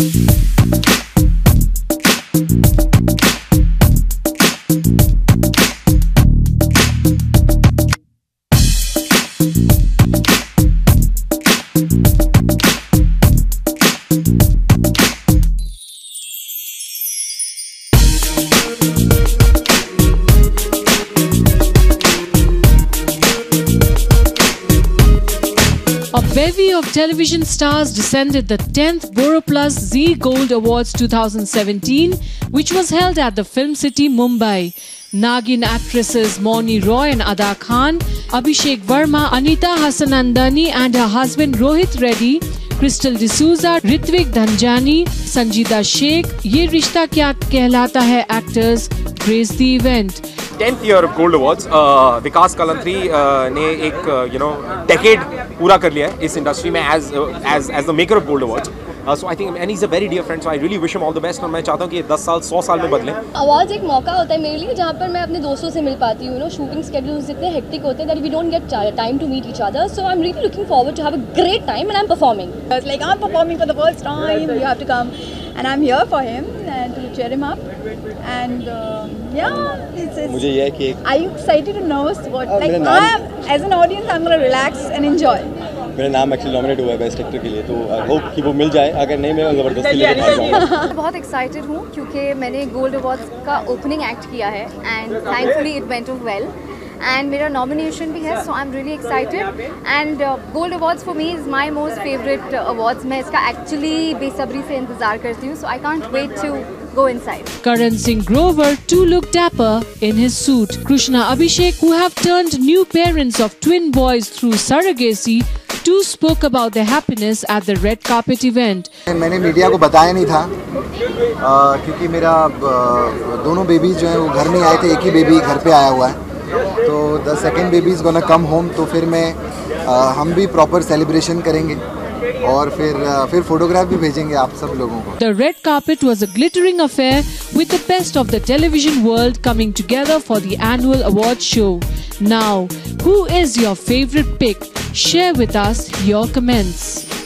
A bevy of television stars descended the 10th Boroplus Z Gold Awards 2017, which was held at the film city Mumbai. Nagin actresses Mouni Roy and Adha Khan, Abhishek Verma, Anita Hassanandani and her husband Rohit Reddy, Crystal D'Souza, Ritwik Dhanjani, Sanjita Sheikh, Yeh Rishta Kya Kehlata Hai actors graced the event. 10th year of Gold Awards, Vikas Kalantri ने एक decade पूरा कर लिया है इस industry में as the maker of Gold Awards. So I think, and he's a very dear friend, so I really wish him all the best. And I चाहता हूँ कि 10 साल 100 साल में बदले. Awards एक मौका होता है मेरे लिए जहाँ पर मैं अपने दोस्तों से मिल पाती हूँ. You know, shooting schedules इतने hectic होते हैं that we don't get time to meet each other. So I'm really looking forward to have a great time, and I'm performing. It's like I'm performing for the first time. You have to come, and I'm here for him and to cheer him up. And yeah, it's Are you excited or nervous? What? Like as an audience, I'm gonna relax and enjoy. मेरा नाम actually nominated हुआ है best actor के लिए, तो I hope कि वो मिल जाए. अगर नहीं, मैं जबरदस्ती लेके आ जाऊँगा. मैं बहुत excited हूँ क्योंकि मैंने Gold Awards का opening act किया है and thankfully it went well. And मेरा nomination भी है, so I'm really excited. And Gold Awards for me is my most favorite awards. मैं इसका actually बेसब्री से इंतजार करती हूँ, so I can't wait to go inside. Karan Singh Grover too looked dapper in his suit. Krushna Abhishek, who have turned new parents of twin boys through surrogacy, too spoke about their happiness at the red carpet event. मैंने media को बताया नहीं था क्योंकि मेरा दोनों babies जो हैं वो घर नहीं आए थे, एक ही बेबी घर पे आया हुआ है. तो the second baby is gonna come home, तो फिर मैं हम भी proper celebration करेंगे और फिर photograph भी भेजेंगे आप सब लोगों को. The red carpet was a glittering affair with the best of the television world coming together for the annual award show. Now, who is your favorite pick? Share with us your comments.